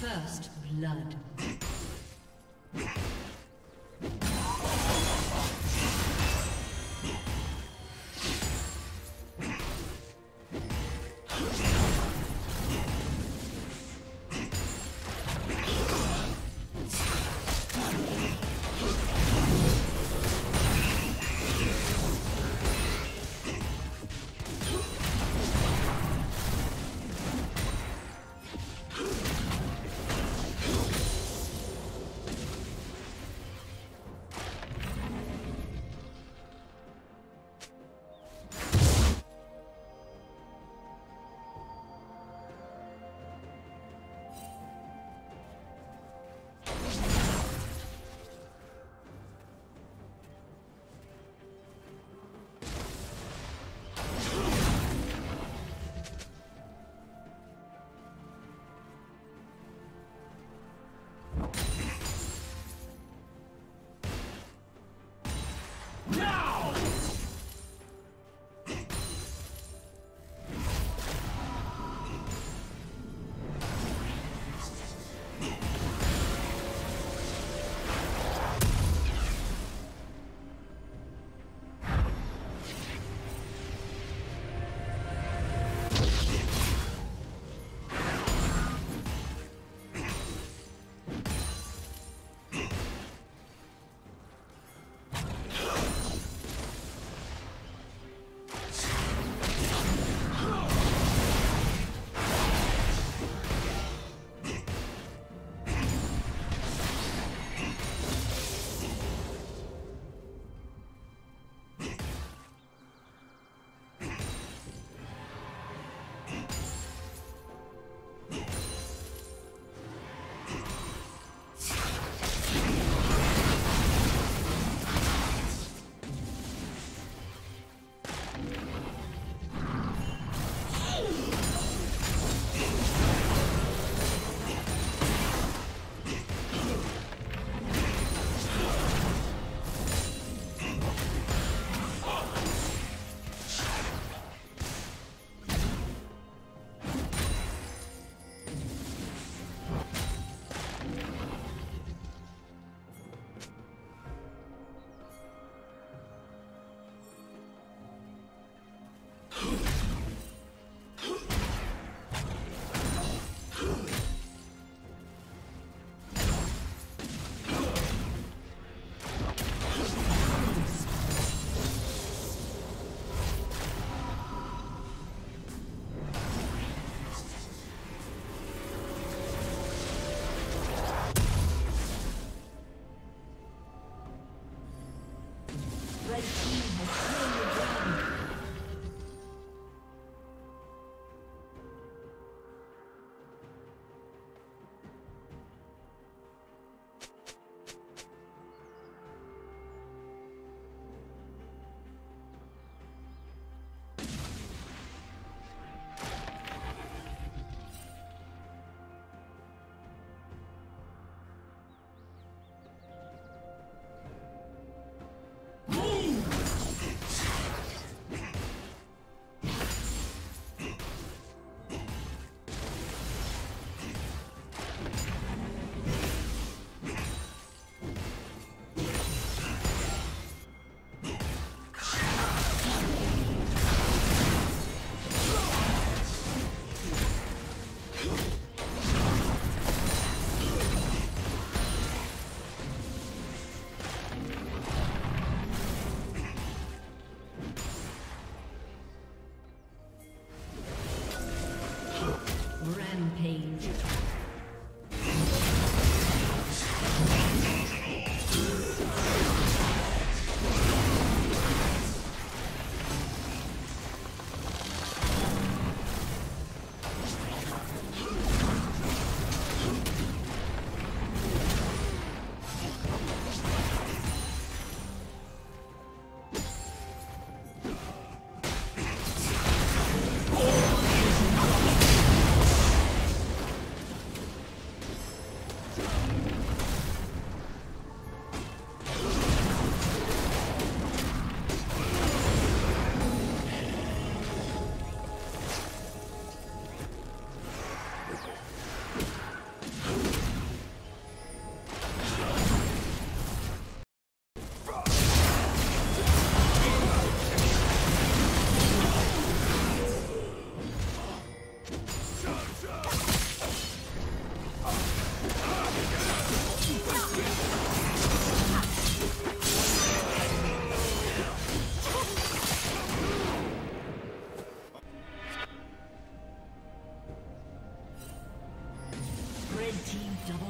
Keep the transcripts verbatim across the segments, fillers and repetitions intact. First blood.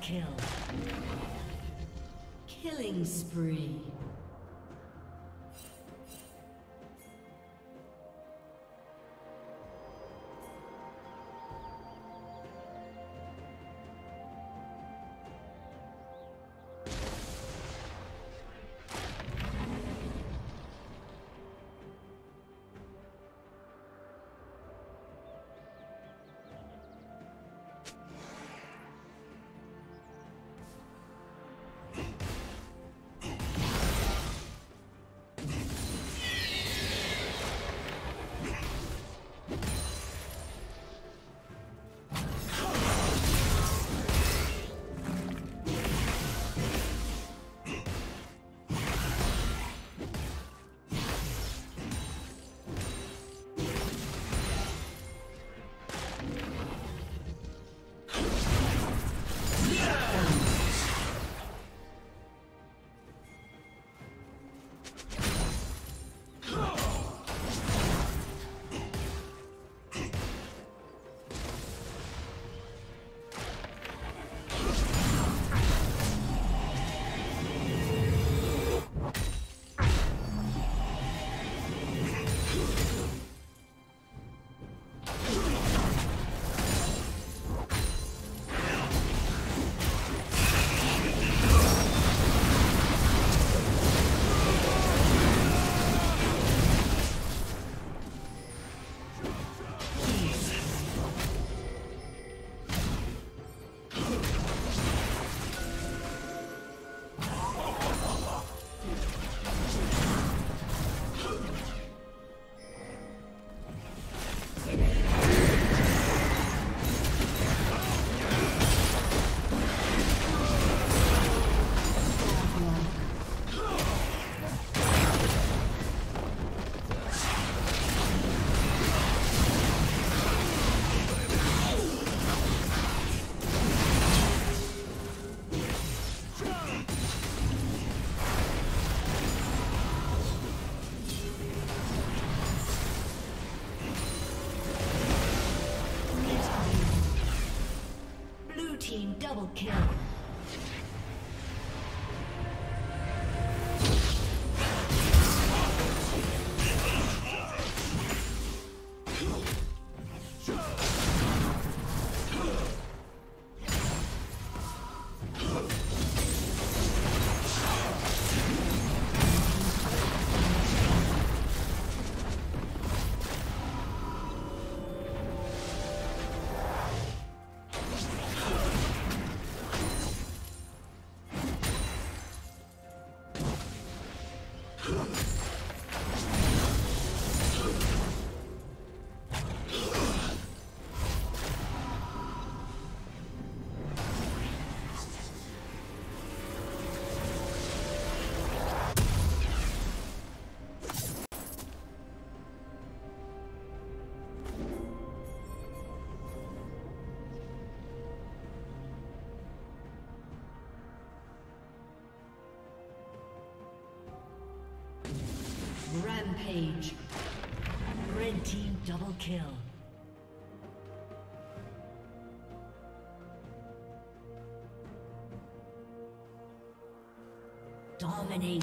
Kill. Killing spree. Double kill. Rampage. Red team double kill. Dominating.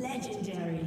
Legendary.